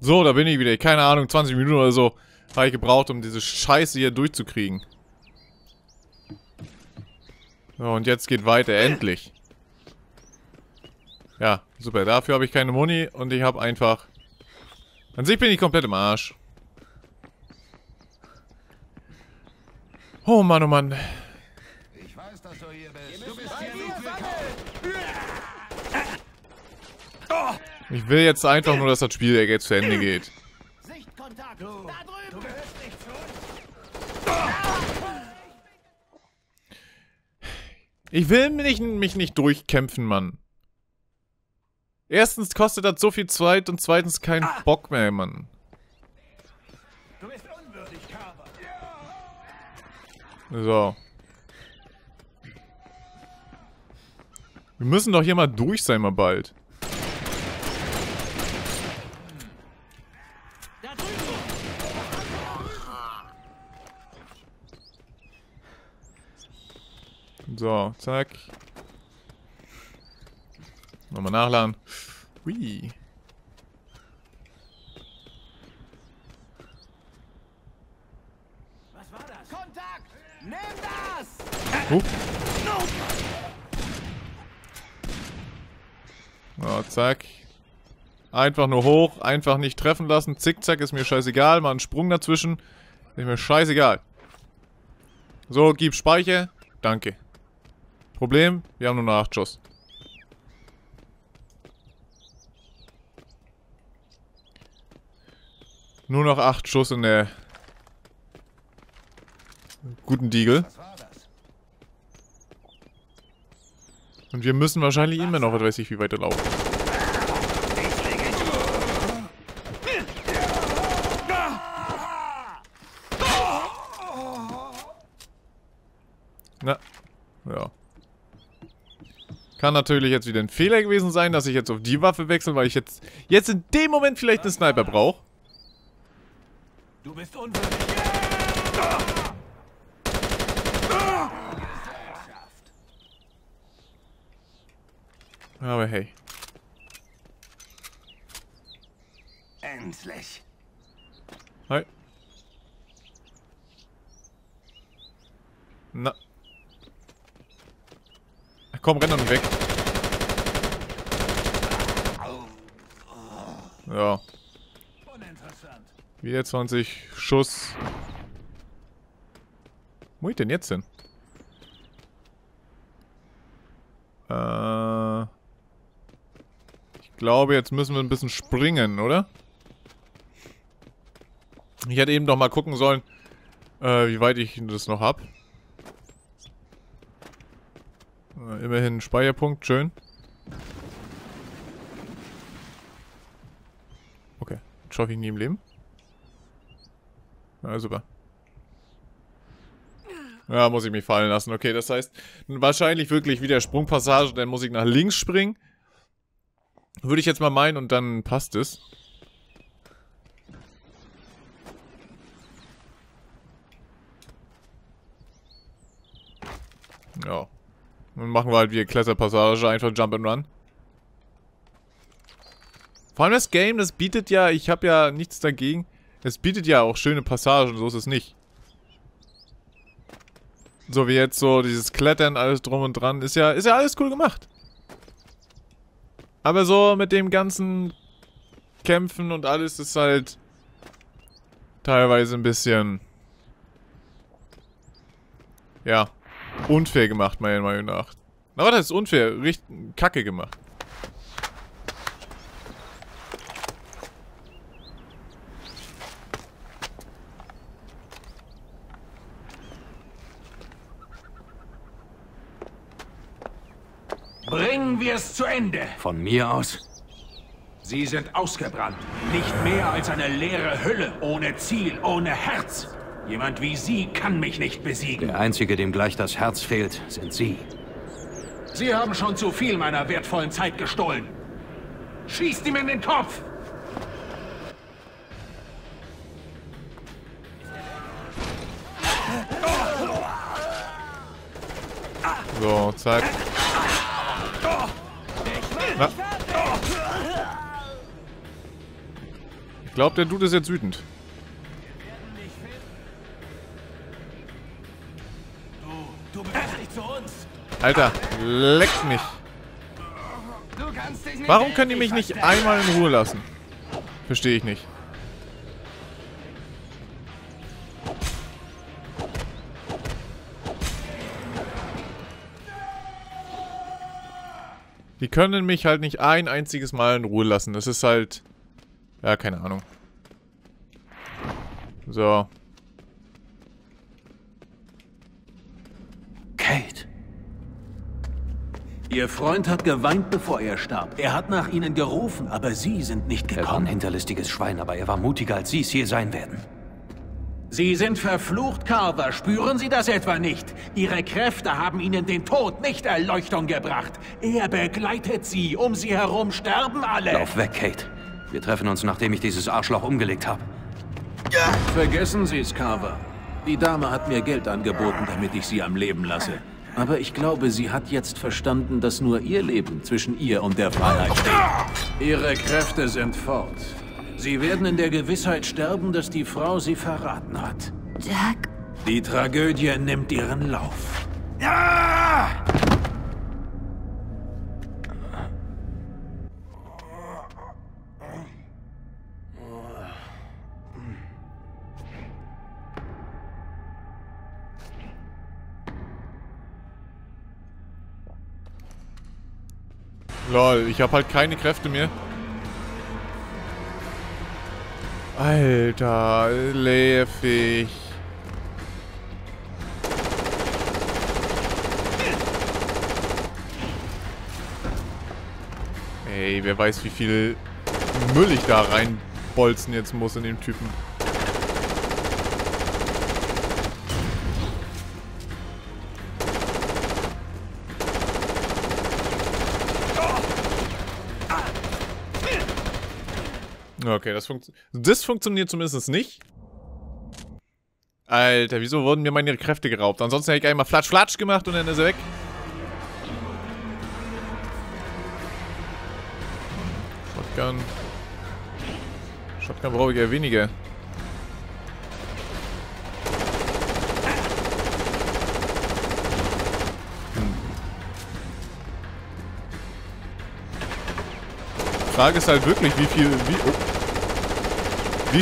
So, da bin ich wieder. Keine Ahnung, 20 Minuten oder so habe ich gebraucht, um diese Scheiße hier durchzukriegen. So, und jetzt geht weiter. Endlich. Ja, super. Dafür habe ich keine Muni und ich habe einfach... An sich bin ich komplett im Arsch. Oh Mann, oh Mann. Ich weiß, dass du hier bist. Du bist hier nicht. Ich will jetzt einfach nur, dass das Spiel jetzt zu Ende geht. Sichtkontakt. Da drüben. Du gehörst nicht zu uns. Ich will mich nicht durchkämpfen, Mann. Erstens kostet das so viel Zeit und zweitens keinen Bock mehr, Mann. Du bist unwürdig, Carver. So. Wir müssen doch hier mal durch sein, mal bald. So, zack. Nochmal nachladen. Hui. Was war das? Kontakt! Nimm das! So, zack. Einfach nur hoch, einfach nicht treffen lassen. Zickzack ist mir scheißegal. Mal einen Sprung dazwischen. Ist mir scheißegal. So, gib Speicher. Danke. Problem, wir haben nur noch 8 Schuss. Nur noch 8 Schuss in der guten Diegel. Und wir müssen wahrscheinlich immer noch, weiß ich, wie weit laufen. Na, ja. Kann natürlich jetzt wieder ein Fehler gewesen sein, dass ich jetzt auf die Waffe wechsle, weil ich jetzt in dem Moment vielleicht einen Sniper brauche. Du bist unwürdig. Aber hey. Endlich. Hi. Na. Komm, renn dann weg. Ja. Wieder 20 Schuss. Wo ich denn jetzt hin? Ich glaube, jetzt müssen wir ein bisschen springen, oder? Ich hätte eben doch mal gucken sollen, wie weit ich das noch habe. Immerhin ein Speicherpunkt, schön. Okay, schaffe ich nie im Leben. Na, super. Ja, muss ich mich fallen lassen. Okay, das heißt, wahrscheinlich wirklich wieder Sprungpassage, dann muss ich nach links springen. Würde ich jetzt mal meinen und dann passt es. Ja. Dann machen wir halt wie eine Kletterpassage, einfach Jump and Run. Vor allem das Game, das bietet ja, ich habe ja nichts dagegen, es bietet ja auch schöne Passagen, so ist es nicht. So wie jetzt so dieses Klettern, alles drum und dran, ist ja alles cool gemacht. Aber so mit dem ganzen Kämpfen und alles ist halt teilweise ein bisschen, ja, unfair gemacht, meiner Meinung nach. Aber das ist unfair, richtig kacke gemacht. Bringen wir es zu Ende. Von mir aus? Sie sind ausgebrannt. Nicht mehr als eine leere Hülle, ohne Ziel, ohne Herz. Jemand wie Sie kann mich nicht besiegen. Der Einzige, dem gleich das Herz fehlt, sind Sie. Sie haben schon zu viel meiner wertvollen Zeit gestohlen. Schießt ihm in den Kopf! So, zack. Na. Ich glaube, der Dude ist jetzt wütend. Alter, leck mich. Warum können die mich nicht einmal in Ruhe lassen? Verstehe ich nicht. Die können mich halt nicht ein einziges Mal in Ruhe lassen. Das ist halt... Ja, keine Ahnung. So. Kate. Ihr Freund hat geweint, bevor er starb. Er hat nach ihnen gerufen, aber sie sind nicht gekommen. Er war ein hinterlistiges Schwein, aber er war mutiger, als sie es je sein werden. Sie sind verflucht, Carver. Spüren Sie das etwa nicht? Ihre Kräfte haben Ihnen den Tod, nicht Erleuchtung gebracht. Er begleitet Sie. Um Sie herum sterben alle. Lauf weg, Kate. Wir treffen uns, nachdem ich dieses Arschloch umgelegt habe. Vergessen Sie es, Carver. Die Dame hat mir Geld angeboten, damit ich sie am Leben lasse. Aber ich glaube, sie hat jetzt verstanden, dass nur ihr Leben zwischen ihr und der Wahrheit steht. Ihre Kräfte sind fort. Sie werden in der Gewissheit sterben, dass die Frau sie verraten hat. Jack? Die Tragödie nimmt ihren Lauf. Ja! Lol, ich habe halt keine Kräfte mehr. Alter, läffig. Ey, wer weiß, wie viel Müll ich da reinbolzen jetzt muss in dem Typen. Okay, das funktioniert zumindest nicht. Alter, wieso wurden mir meine Kräfte geraubt? Ansonsten hätte ich einmal Flatsch, Flatsch gemacht und dann ist er weg. Shotgun. Shotgun brauche ich ja weniger. Die Frage ist halt wirklich, wie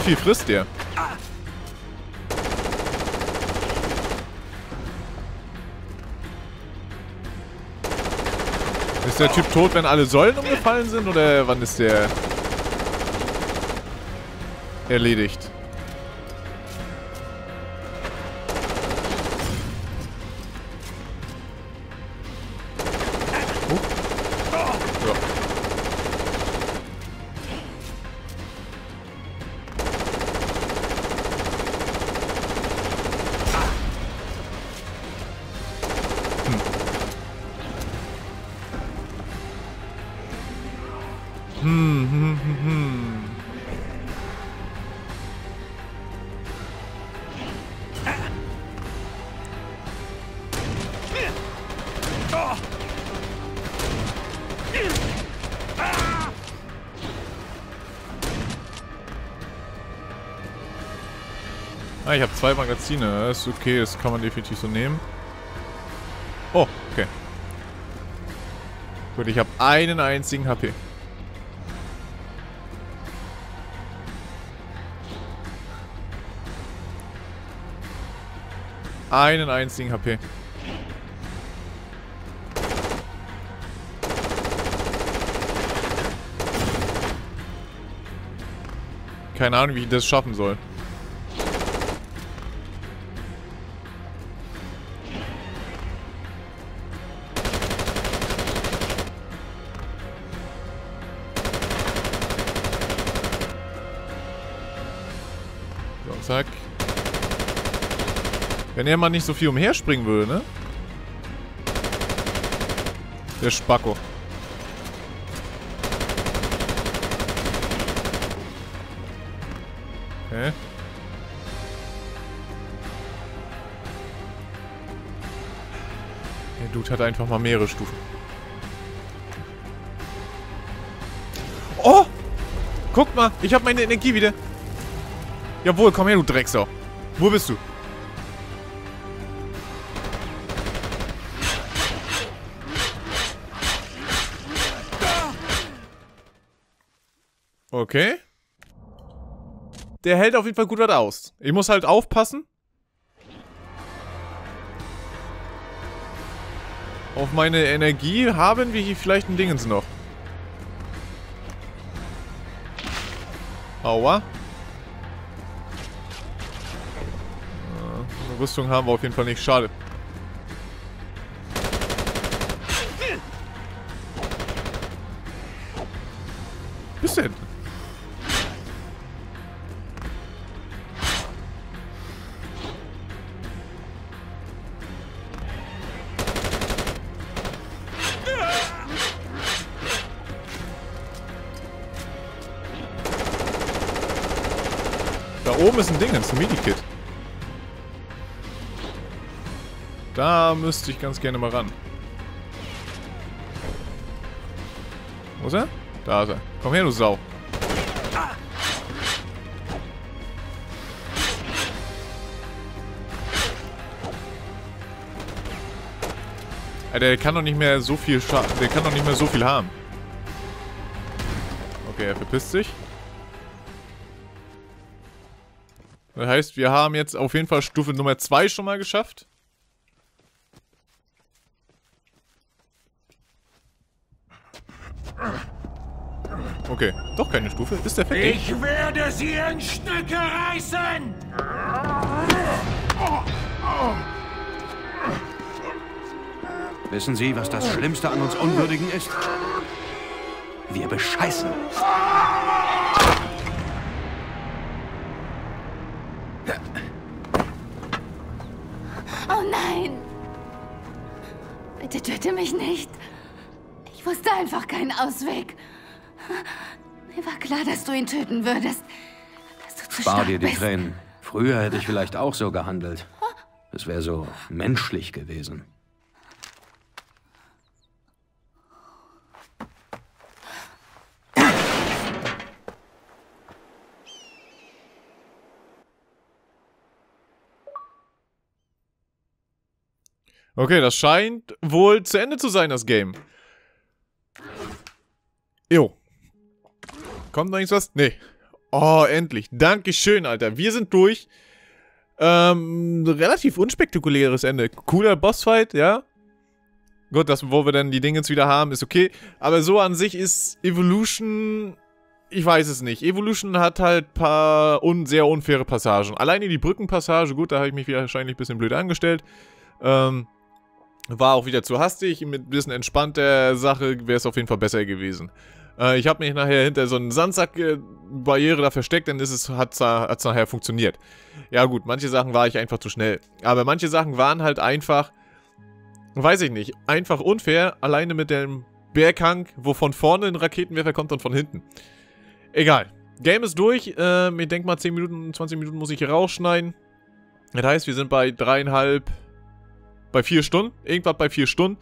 viel frisst der? Ist der Typ tot, wenn alle Säulen umgefallen sind, oder wann ist der erledigt? Ah, ich habe 2 Magazine. Ist okay, das kann man definitiv so nehmen. Oh, okay. Gut, ich habe einen einzigen HP. Einen einzigen HP. Keine Ahnung, wie ich das schaffen soll. Zack. Wenn er mal nicht so viel umherspringen würde, ne? Der Spacko. Okay. Der Dude hat einfach mal mehrere Stufen. Oh! Guck mal, ich habe meine Energie wieder. Jawohl, komm her, du Drecksau. Wo bist du? Okay. Der hält auf jeden Fall gut was aus. Ich muss halt aufpassen. Auf meine Energie haben wir hier vielleicht ein Dingens noch. Aua. Rüstung haben wir auf jeden Fall nicht. Schade. Was denn? Da oben ist ein Ding, ein Medikit. Da müsste ich ganz gerne mal ran. Wo ist er? Da ist er. Komm her, du Sau. Alter, der kann doch nicht mehr so viel Schaden. Der kann doch nicht mehr so viel haben. Okay, er verpisst sich. Das heißt, wir haben jetzt auf jeden Fall Stufe Nummer 2 schon mal geschafft. Okay, doch keine Stufe. Ist der fertig? Ich werde sie in Stücke reißen! Wissen Sie, was das Schlimmste an uns Unwürdigen ist? Wir bescheißen. Oh nein! Bitte töte mich nicht. Ich wusste einfach keinen Ausweg. Mir war klar, dass du ihn töten würdest. Dass du zu stark bist. Spar dir die Tränen. Früher hätte ich vielleicht auch so gehandelt. Es wäre so menschlich gewesen. Okay, das scheint wohl zu Ende zu sein, das Game. Jo. Kommt noch irgendwas? Nee. Oh, endlich. Dankeschön, Alter. Wir sind durch. Relativ unspektakuläres Ende. Cooler Bossfight, ja. Gut, das, wo wir dann die Dinge jetzt wieder haben, ist okay. Aber so an sich ist Evolution... Ich weiß es nicht. Evolution hat halt ein paar sehr unfaire Passagen. Alleine die Brückenpassage, gut, da habe ich mich wahrscheinlich ein bisschen blöd angestellt. War auch wieder zu hastig. Mit ein bisschen entspannter Sache wäre es auf jeden Fall besser gewesen. Ich habe mich nachher hinter so einen Sandsack-Barriere da versteckt, dann hat's nachher funktioniert. Ja gut, manche Sachen war ich einfach zu schnell. Aber manche Sachen waren halt einfach, weiß ich nicht, einfach unfair. Alleine mit dem Berghang, wo von vorne ein Raketenwerfer kommt und von hinten. Egal. Game ist durch. Ich denke mal 10 Minuten, 20 Minuten muss ich hier rausschneiden. Das heißt, wir sind bei 3,5... Bei 4 Stunden, irgendwas bei 4 Stunden,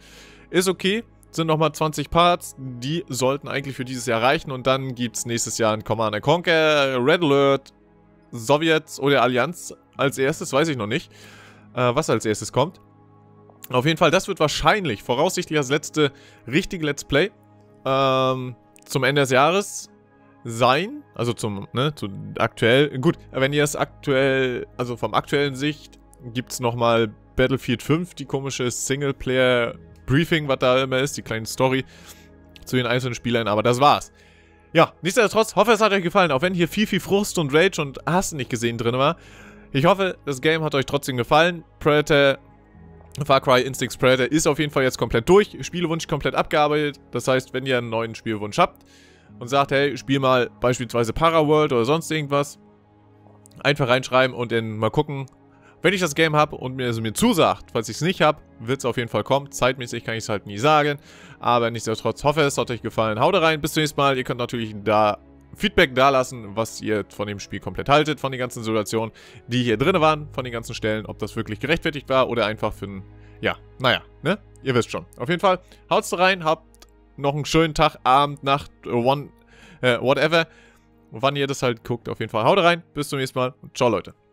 ist okay, sind nochmal 20 Parts, die sollten eigentlich für dieses Jahr reichen und dann gibt es nächstes Jahr ein Commander Conquer, Red Alert, Sowjets oder Allianz als erstes, weiß ich noch nicht, was als erstes kommt. Auf jeden Fall, das wird wahrscheinlich, voraussichtlich das letzte richtige Let's Play zum Ende des Jahres sein, also zum, ne, zu aktuell, gut, wenn ihr es aktuell, also vom aktuellen Sicht, gibt es nochmal Battlefield 5, die komische Singleplayer-Briefing, was da immer ist, die kleine Story zu den einzelnen Spielern, aber das war's. Ja, nichtsdestotrotz, hoffe, es hat euch gefallen, auch wenn hier viel, viel Frust und Rage und Hass nicht gesehen drin war. Ich hoffe, das Game hat euch trotzdem gefallen. Predator, Far Cry Instincts Predator ist auf jeden Fall jetzt komplett durch, Spielwunsch komplett abgearbeitet, das heißt, wenn ihr einen neuen Spielwunsch habt und sagt, hey, spiel mal beispielsweise ParaWorld oder sonst irgendwas, einfach reinschreiben und dann mal gucken. Wenn ich das Game habe und mir zusagt, falls ich es nicht habe, wird es auf jeden Fall kommen. Zeitmäßig kann ich es halt nie sagen. Aber nichtsdestotrotz hoffe, es hat euch gefallen. Haut rein, bis zum nächsten Mal. Ihr könnt natürlich da Feedback dalassen, was ihr von dem Spiel komplett haltet, von den ganzen Situationen, die hier drin waren, von den ganzen Stellen, ob das wirklich gerechtfertigt war oder einfach für ein... Ja, naja, ne? Ihr wisst schon. Auf jeden Fall, haut's rein, habt noch einen schönen Tag, Abend, Nacht, whatever. und wann ihr das halt guckt, auf jeden Fall. Haut rein, bis zum nächsten Mal und ciao, Leute.